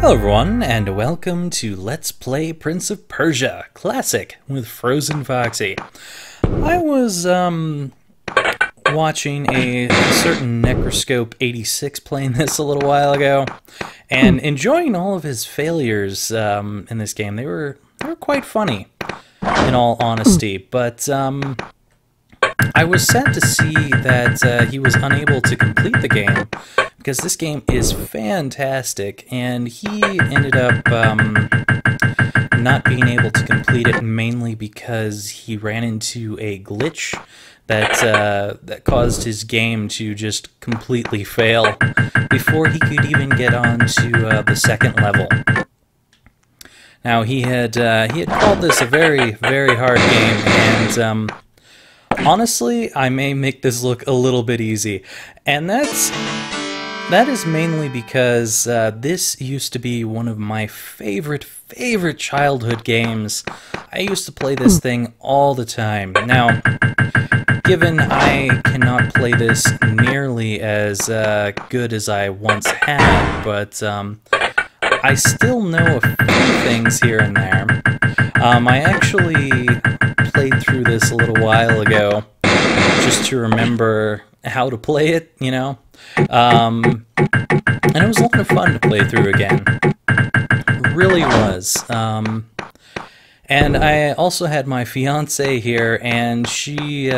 Hello everyone, and welcome to Let's Play Prince of Persia Classic with Frozen Foxy. I was watching a certain Necroscope 86 playing this a little while ago, and enjoying all of his failures in this game. They were quite funny, in all honesty, but I was sad to see that he was unable to complete the game, because this game is fantastic, and he ended up not being able to complete it mainly because he ran into a glitch that caused his game to just completely fail before he could even get on to the second level. Now, he had called this a very, very hard game, and honestly, I may make this look a little bit easy, and that is mainly because this used to be one of my favorite childhood games. I used to play this thing all the time. Now, given I cannot play this nearly as good as I once had, but I still know a few things here and there. I actually played through this a little while ago just to remember how to play it, you know? And it was a lot of fun to play through again. It really was. And I also had my fiancée here, and she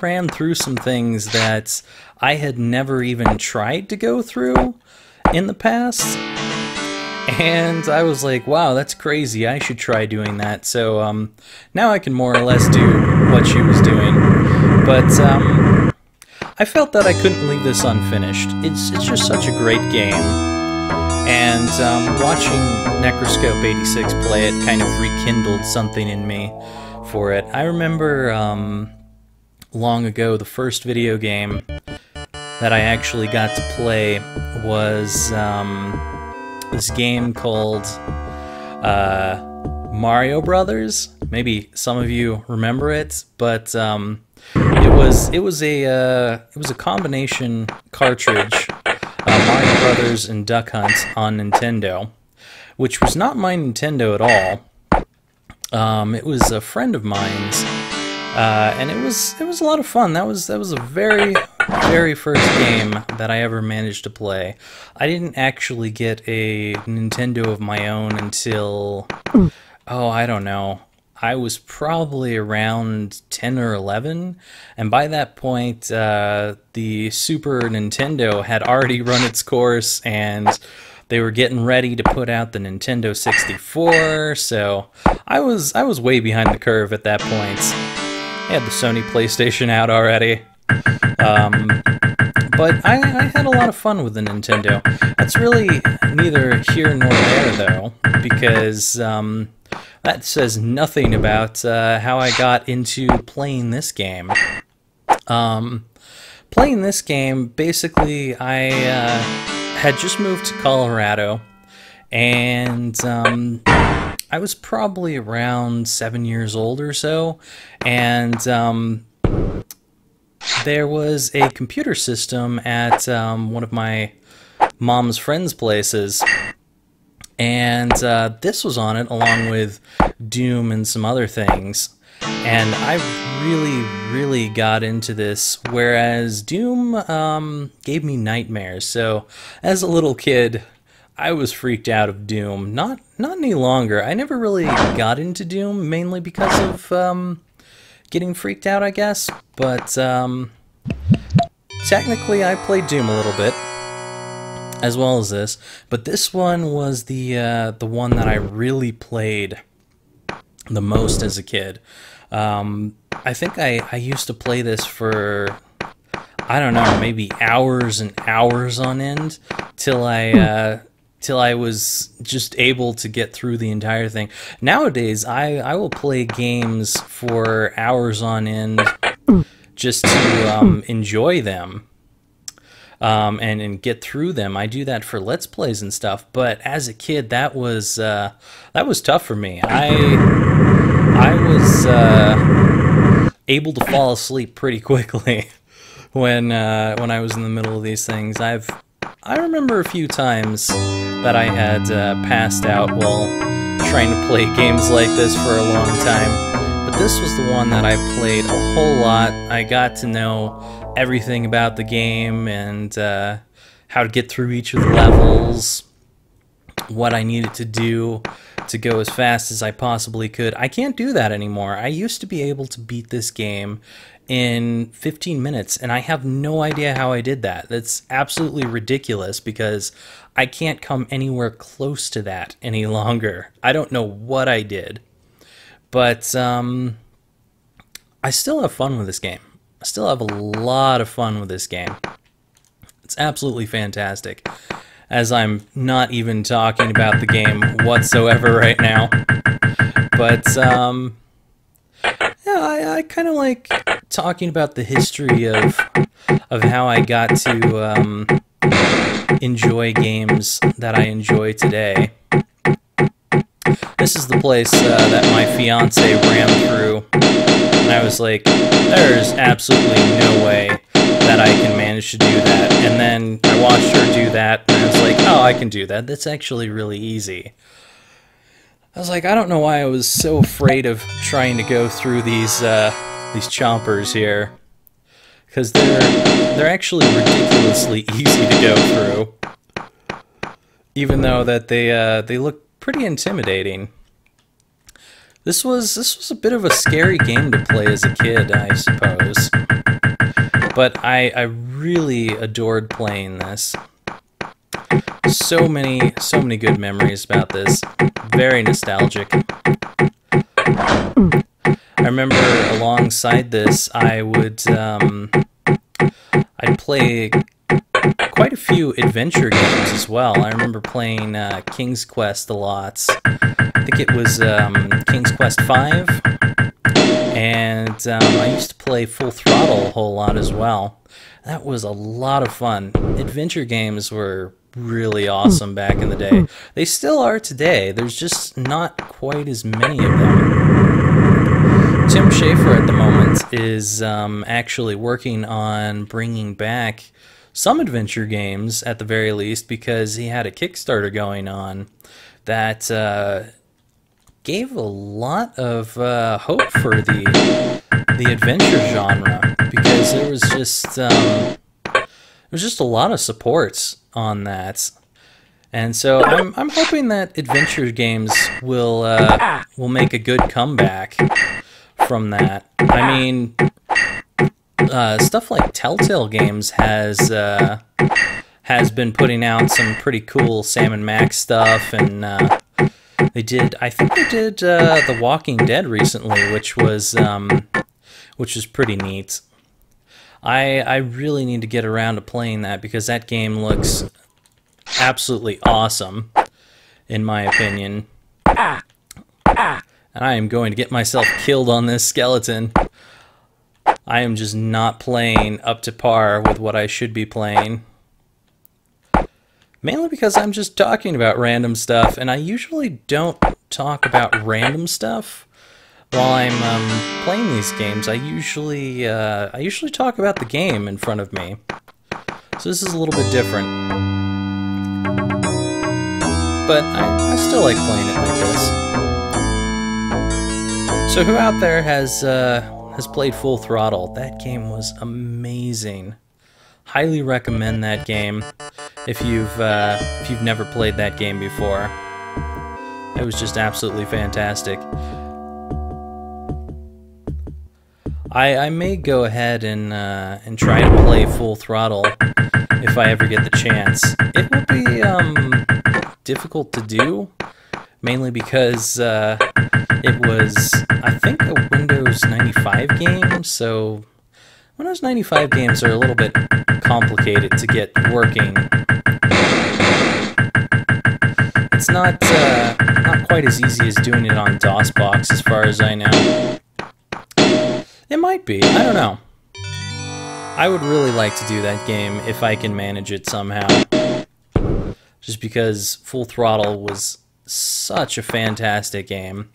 ran through some things that I had never even tried to go through in the past. And I was like, wow, that's crazy, I should try doing that. So now I can more or less do what she was doing. But I felt that I couldn't leave this unfinished. It's just such a great game. And watching Necroscope 86 play it kind of rekindled something in me for it. I remember long ago, the first video game that I actually got to play was this game called Mario Brothers. Maybe some of you remember it, but it was a combination cartridge, Mario Brothers and Duck Hunt on Nintendo, which was not my Nintendo at all. It was a friend of mine's, and it was a lot of fun. That was a very first game that I ever managed to play. I didn't actually get a Nintendo of my own until, oh, I don't know, I was probably around 10 or 11, and by that point, the Super Nintendo had already run its course, and they were getting ready to put out the Nintendo 64, so I was way behind the curve at that point. I had the Sony PlayStation out already. But I had a lot of fun with the Nintendo. That's really neither here nor there, though, because that says nothing about how I got into playing this game. Playing this game, basically, I had just moved to Colorado, and I was probably around 7 years old or so, and there was a computer system at one of my mom's friends' places, and this was on it along with Doom and some other things. And I really got into this, whereas Doom gave me nightmares. So as a little kid, I was freaked out of Doom. Not any longer. I never really got into Doom, mainly because of getting freaked out, I guess. But technically, I played Doom a little bit, as well as this. But this one was the one that I really played the most as a kid. I think I used to play this for, I don't know, maybe hours and hours on end till I was just able to get through the entire thing. Nowadays, I will play games for hours on end just to enjoy them and get through them. I do that for Let's Plays and stuff. But as a kid, that was tough for me. I was able to fall asleep pretty quickly when I was in the middle of these things. I remember a few times that I had passed out while trying to play games like this for a long time. But this was the one that I played a whole lot. I got to know everything about the game and how to get through each of the levels, what I needed to do to go as fast as I possibly could. I can't do that anymore. I used to be able to beat this game in 15 minutes, and I have no idea how I did that. That's absolutely ridiculous because I can't come anywhere close to that any longer. I don't know what I did, but I still have fun with this game. I still have a lot of fun with this game. It's absolutely fantastic. As I'm not even talking about the game whatsoever right now. But, yeah, I kind of like talking about the history of how I got to enjoy games that I enjoy today. This is the place that my fiance rammed through, and I was like, there's absolutely no way that I can manage to do that. And then I watched her do that, and I was like, oh, I can do that. That's actually really easy. I was like, I don't know why I was so afraid of trying to go through these chompers here, because they're actually ridiculously easy to go through, even though that they look pretty intimidating. This was a bit of a scary game to play as a kid, I suppose. But I really adored playing this. So many good memories about this. Very nostalgic. I remember alongside this, I would I'd play quite a few adventure games as well. I remember playing King's Quest a lot. I think it was King's Quest 5. And I used to play Full Throttle a whole lot as well. That was a lot of fun. Adventure games were really awesome back in the day. They still are today. There's just not quite as many of them. Tim Schafer at the moment is actually working on bringing back some adventure games at the very least, because he had a Kickstarter going on that gave a lot of hope for the adventure genre, because there was just a lot of support on that, and so I'm hoping that adventure games will make a good comeback from that. I mean, stuff like Telltale Games has been putting out some pretty cool Sam and Max stuff, and I think they did The Walking Dead recently, which was pretty neat. I really need to get around to playing that, because that game looks absolutely awesome, in my opinion. And I am going to get myself killed on this skeleton. I am just not playing up to par with what I should be playing. Mainly because I'm just talking about random stuff, and I usually don't talk about random stuff while I'm playing these games. I usually talk about the game in front of me, so this is a little bit different. But I still like playing it like this. So who out there has played Full Throttle? That game was amazing. Highly recommend that game if you've never played that game before. It was just absolutely fantastic. I may go ahead and try to play Full Throttle if I ever get the chance. It will be difficult to do, mainly because it was, I think, a Windows 95 game, so Windows 95 games are a little bit complicated to get working. It's not quite as easy as doing it on DOSBox, as far as I know. It might be. I don't know. I would really like to do that game if I can manage it somehow. Just because Full Throttle was such a fantastic game.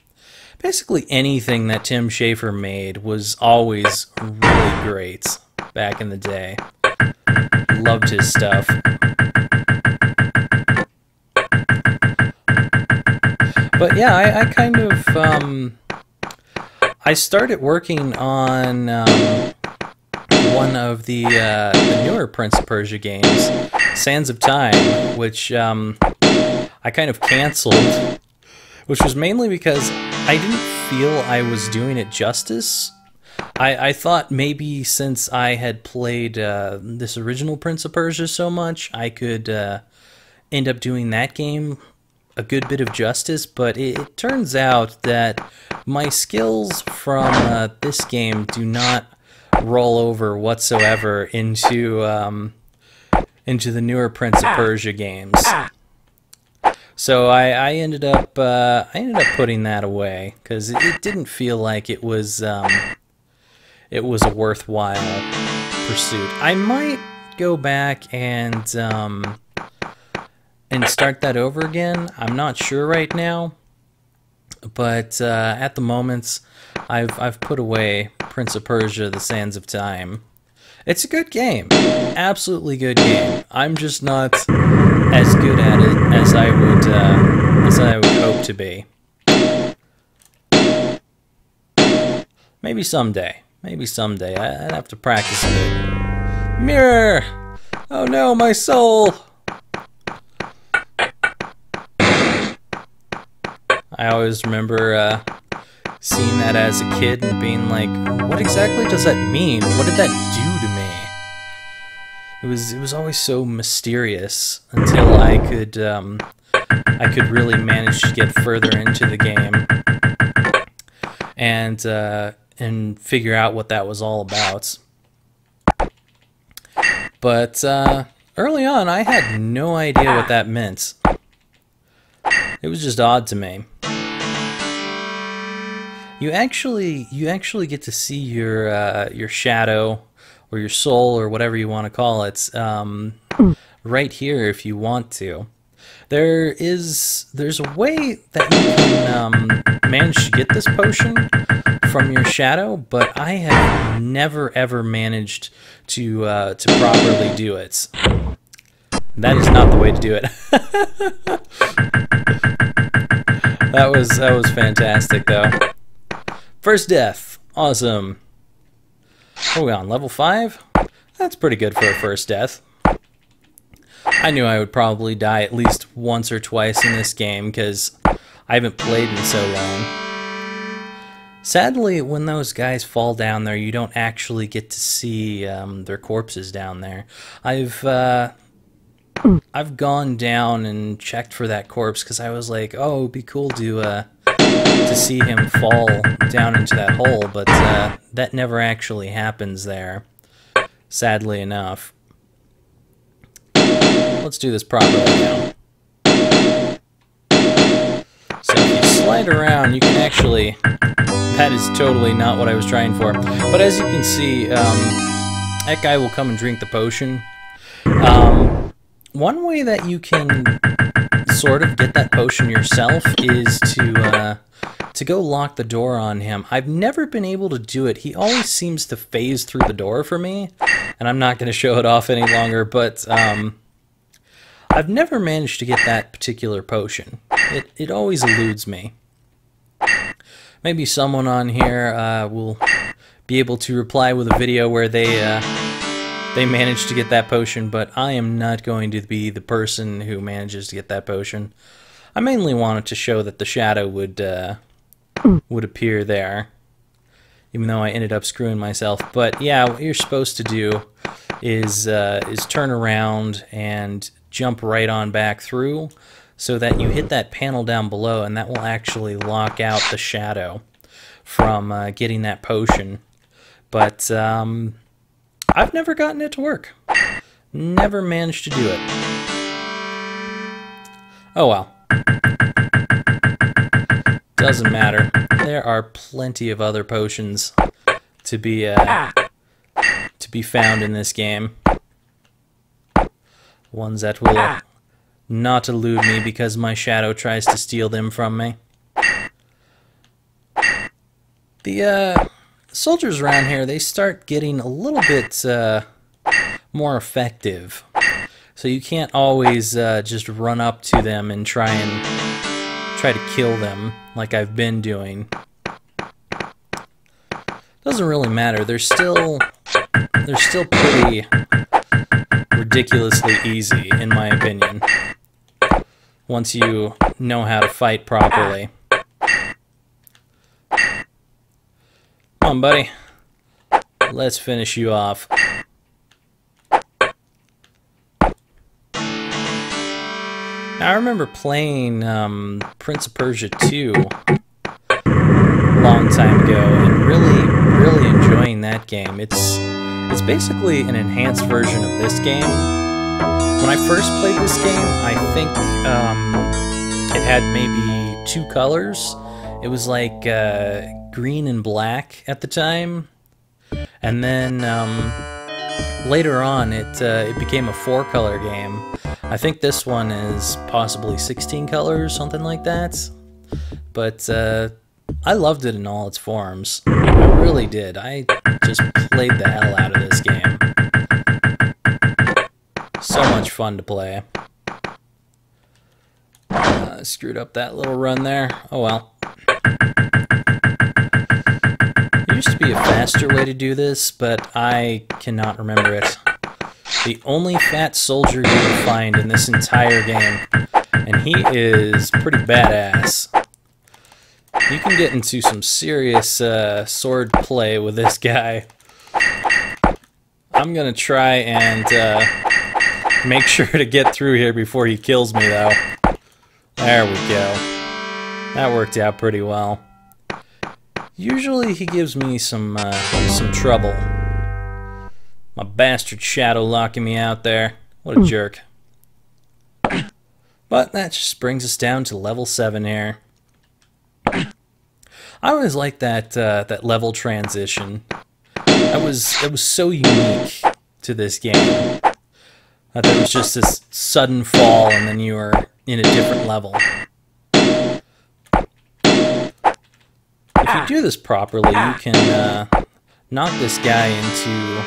Basically anything that Tim Schafer made was always really great back in the day. Loved his stuff. But yeah, I kind of... I started working on one of the newer Prince of Persia games, Sands of Time, which I kind of canceled, which was mainly because I didn't feel I was doing it justice. I thought maybe since I had played this original Prince of Persia so much, I could end up doing that game a good bit of justice, but it turns out that my skills from this game do not roll over whatsoever into the newer Prince of Persia games. So I ended up putting that away because it didn't feel like it was a worthwhile pursuit. I might go back and start that over again. I'm not sure right now, but at the moment, I've put away Prince of Persia: The Sands of Time. It's a good game, absolutely good game. I'm just not as good at it as I would hope to be. Maybe someday. Maybe someday. I'd have to practice a bit. Mirror! Oh no, my soul! I always remember seeing that as a kid and being like, what exactly does that mean? What did that do to me? It was always so mysterious until I could really manage to get further into the game and figure out what that was all about. But early on, I had no idea what that meant. It was just odd to me. You actually get to see your shadow or your soul or whatever you want to call it right here if you want to. There's a way that you can manage to get this potion from your shadow, but I have never ever managed to properly do it. That is not the way to do it. That was fantastic though. First death, awesome. What are we on, level 5? That's pretty good for a first death. I knew I would probably die at least once or twice in this game because I haven't played in so long. Sadly, when those guys fall down there, you don't actually get to see their corpses down there. I've gone down and checked for that corpse because I was like, oh, it'd be cool to see him fall down into that hole, but that never actually happens there, sadly enough. Let's do this properly now. So if you slide around, you can actually... That is totally not what I was trying for. But as you can see, that guy will come and drink the potion. One way that you can sort of get that potion yourself is to go lock the door on him. I've never been able to do it. He always seems to phase through the door for me, and I'm not going to show it off any longer, but I've never managed to get that particular potion. It always eludes me. maybe someone on here will be able to reply with a video where they managed to get that potion, but I am not going to be the person who manages to get that potion. I mainly wanted to show that the shadow would appear there, even though I ended up screwing myself. But yeah, what you're supposed to do is turn around and jump right on back through so that you hit that panel down below, and that will actually lock out the shadow from getting that potion. But I've never gotten it to work. Never managed to do it. Oh well. Doesn't matter. There are plenty of other potions to be found in this game. Ones that will not elude me because my shadow tries to steal them from me. The soldiers around here, they start getting a little bit more effective. So you can't always just run up to them and try to kill them like I've been doing. Doesn't really matter. They're still pretty ridiculously easy in my opinion once you know how to fight properly. Come on, buddy. Let's finish you off. I remember playing Prince of Persia 2 a long time ago and really enjoying that game. It's basically an enhanced version of this game. When I first played this game, I think it had maybe two colors. It was like green and black at the time. And then later on, it became a four-color game. I think this one is possibly 16 colors, something like that. But I loved it in all its forms. I really did. I just played the hell out of this game. So much fun to play. Screwed up that little run there. Oh well. There used to be a faster way to do this, but I cannot remember it. The only fat soldier you can find in this entire game, and he is pretty badass. You can get into some serious sword play with this guy. I'm gonna try and make sure to get through here before he kills me, though. There we go. That worked out pretty well. Usually he gives me some trouble. My bastard shadow locking me out there. What a jerk. But that just brings us down to level 7 here. I always liked that level transition. It was so unique to this game. That there was just this sudden fall and then you were in a different level. If you do this properly, you can knock this guy into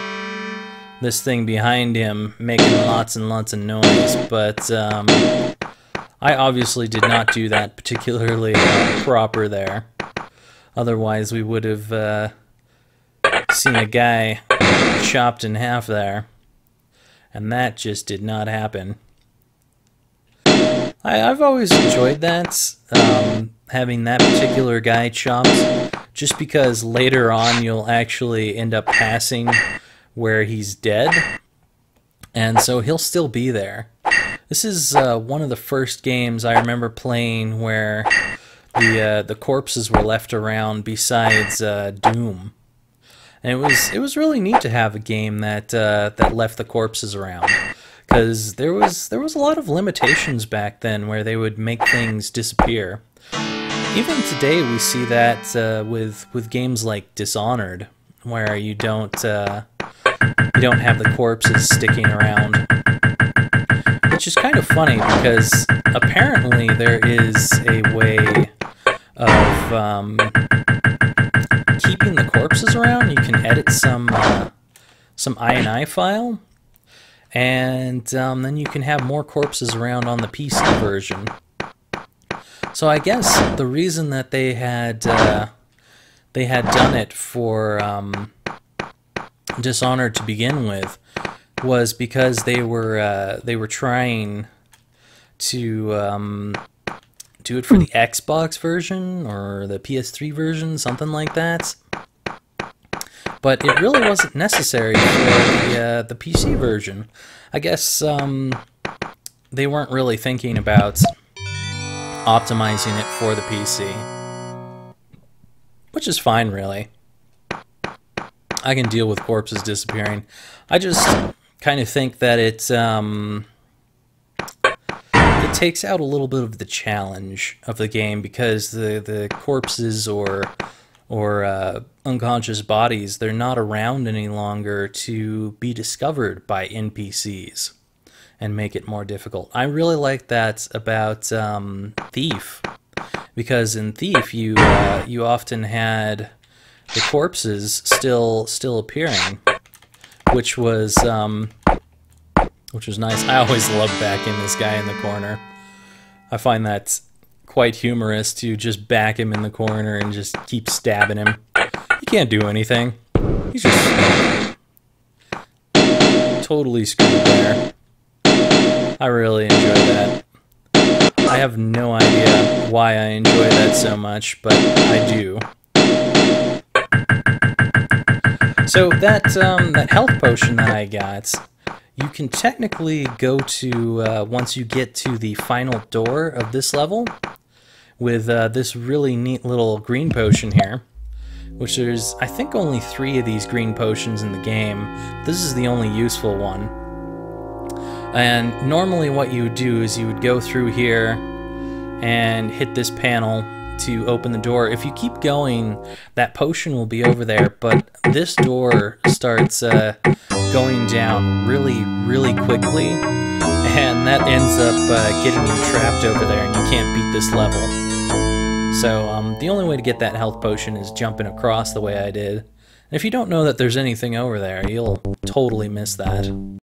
this thing behind him, making lots and lots of noise, but I obviously did not do that particularly proper there. Otherwise, we would have seen a guy chopped in half there, and that just did not happen. I've always enjoyed that, having that particular guy chopped, just because later on you'll actually end up passing where he's dead, and so he'll still be there. This is one of the first games I remember playing where the corpses were left around besides Doom, and it was really neat to have a game that left the corpses around, because there was a lot of limitations back then where they would make things disappear. Even today we see that with games like Dishonored, where you don't have the corpses sticking around, which is kind of funny because apparently there is a way of keeping the corpses around. You can edit some INI file, and then you can have more corpses around on the PC version. So I guess the reason that they had they had done it for Dishonored to begin with was because they were trying to do it for the Xbox version or the PS3 version, something like that. But it really wasn't necessary for the PC version. I guess they weren't really thinking about optimizing it for the PC. Which is fine, really. I can deal with corpses disappearing. I just kind of think that it, it takes out a little bit of the challenge of the game because the corpses or unconscious bodies, they're not around any longer to be discovered by NPCs and make it more difficult. I really like that about Thief, because in Thief you you often had the corpses still appearing, which was nice. I always love backing this guy in the corner. I find that quite humorous to just back him in the corner and just keep stabbing him. He can't do anything. He's just totally screwed there. I really enjoy that. I have no idea why I enjoy that so much, but I do. So that that health potion that I got, you can technically go to once you get to the final door of this level, with this really neat little green potion here, which there's, I think, only 3 of these green potions in the game. This is the only useful one. And normally what you would do is you would go through here and hit this panel to open the door. If you keep going, that potion will be over there, but this door starts going down really quickly, and that ends up getting you trapped over there, and you can't beat this level. So the only way to get that health potion is jumping across the way I did. And if you don't know that there's anything over there, you'll totally miss that.